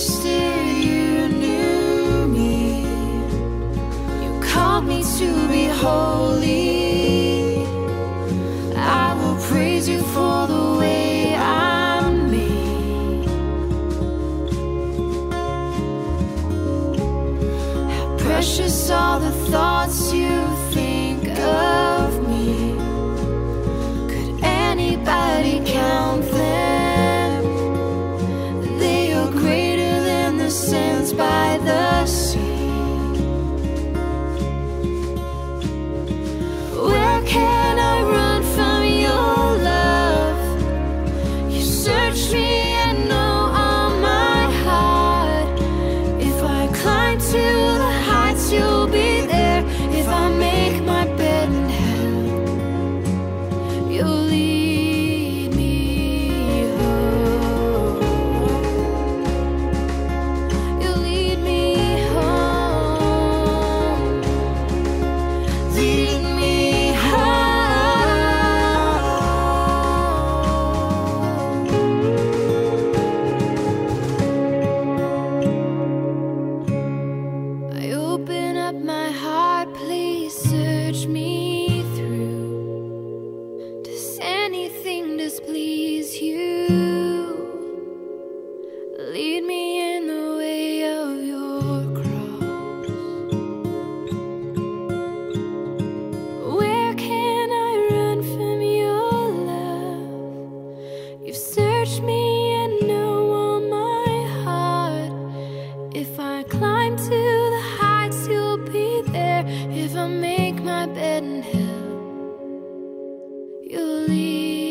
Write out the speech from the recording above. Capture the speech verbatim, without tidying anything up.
still you knew me. You called me to be holy. I will praise you for the way I'm made. How precious are the thoughts you think of me. Could anybody count them? Sins by the sea. Where can I run from your love? You search me and know all my heart. If I climb to the heights, you'll be there. If I make my bed in hell, you'll leave. If I make my bed in hell, you'll leave.